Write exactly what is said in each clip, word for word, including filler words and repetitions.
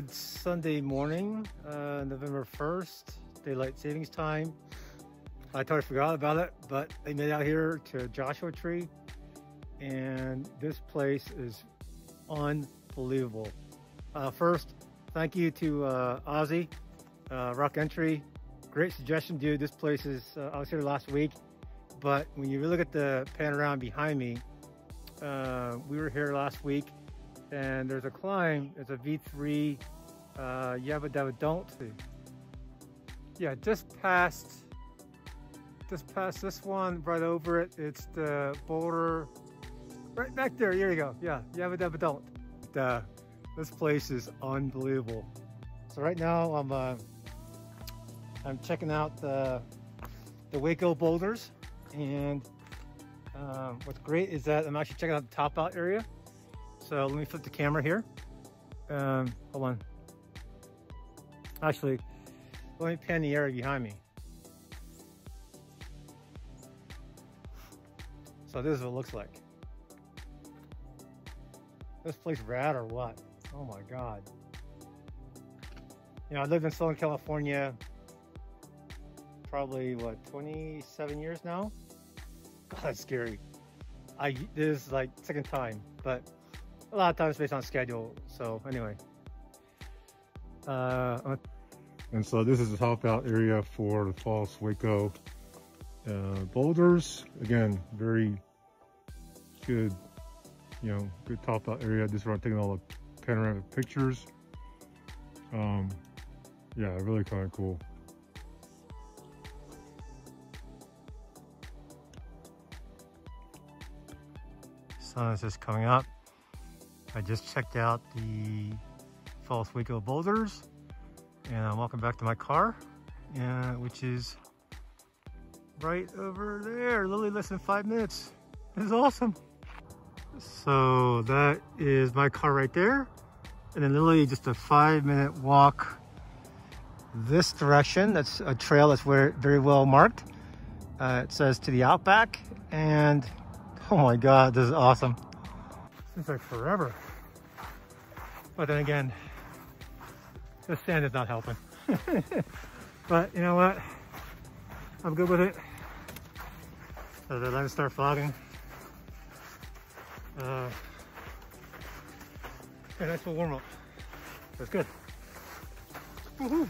good Sunday morning, uh, November first, daylight savings time. I totally forgot about it, but they made it out here to Joshua Tree, and this place is unbelievable. Uh, first, thank you to uh, Ozzy uh, Rock Entry. Great suggestion, dude. This place is, uh, I was here last week, but when you look at the panorama behind me, uh, we were here last week. And there's a climb, it's a V three, uh, Yabba Dabba Don't. Yeah, just past, just past this one, right over it, it's the boulder, right back there, here you go, yeah, Yabba Dabba Don't. But, uh, this place is unbelievable. So right now, I'm, uh, I'm checking out the, the Waco boulders, and um, what's great is that I'm actually checking out the top out area. So let me flip the camera here. Um, hold on. Actually, let me pan the area behind me. So this is what it looks like. This place rad or what? Oh my God. You know, I lived in Southern California probably what, twenty-seven years now? God, that's scary. I, this is like second time, but a lot of times based on schedule. So anyway, uh, and so this is the top out area for the Falls Waco uh, boulders. Again, very good, you know, good top out area. This is where I'm taking all the panoramic pictures. Um, yeah, really kind of cool. Sun is just coming up. I just checked out the Falls Waco boulders, and I'm walking back to my car, uh, which is right over there, literally less than five minutes. This is awesome. So that is my car right there. And then literally just a five minute walk this direction. That's a trail that's very well marked. Uh, it says to the Outback, and oh my God, this is awesome. Seems like forever. But then again, the sand is not helping. But you know what? I'm good with it. So the lines start fogging. Uh, okay, nice little warm up. That's good. Woohoo!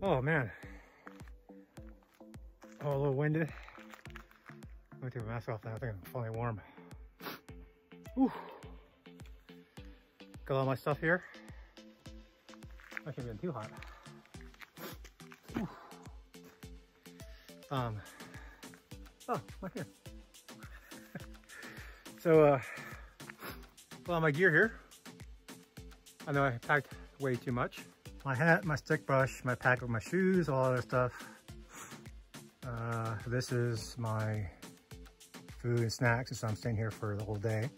Oh man, oh, a little winded. I'm gonna take my mask off now. I think I'm finally warm. Whew. Got all my stuff here. I shouldn't have been too hot. Whew. Um. Oh, right here. So, uh, got all my gear here. I know I packed way too much. My hat, my stick brush, my pack with my shoes, all that stuff. Uh, this is my food and snacks, so I'm staying here for the whole day.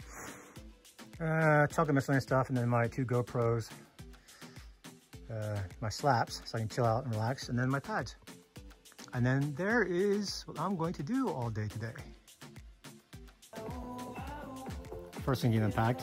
Uh, chocolate miscellaneous stuff, and then my two GoPros, uh, my slaps, so I can chill out and relax, and then my pads. And then there is what I'm going to do all day today. First thing getting unpacked.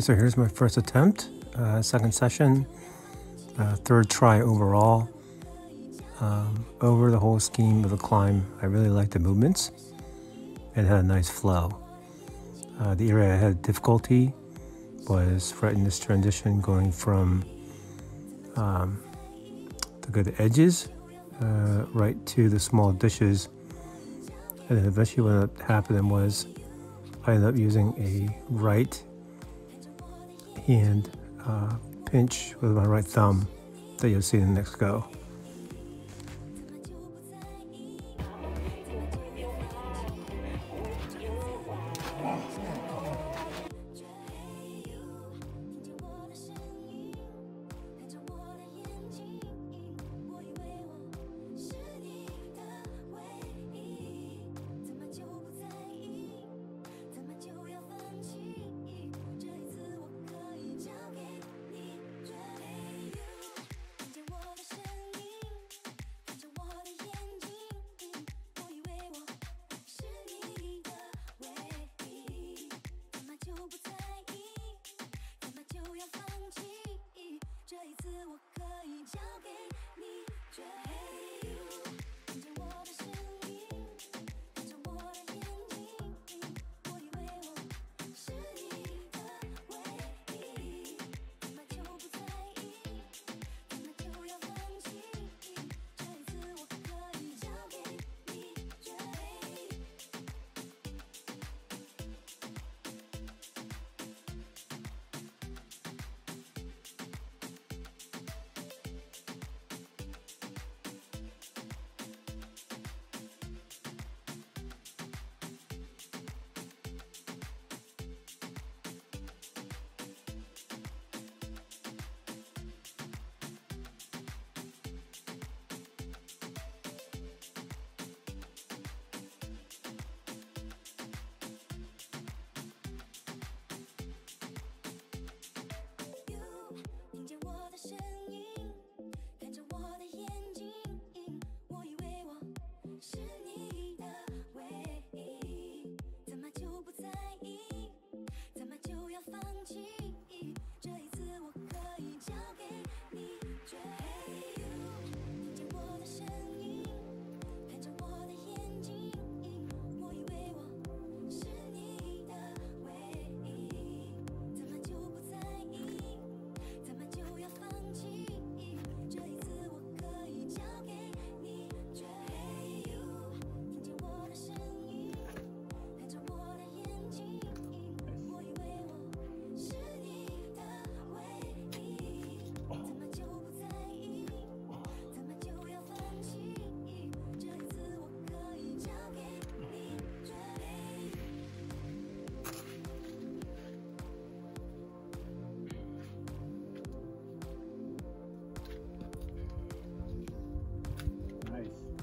Okay, so here's my first attempt, uh, second session, uh, third try overall. Um, over the whole scheme of the climb, I really liked the movements and had a nice flow. Uh, the area I had difficulty was right in this transition going from um, the good edges uh, right to the small dishes. And then eventually what happened was I ended up using a right hand uh, pinch with my right thumb that you'll see in the next go.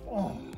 Oh.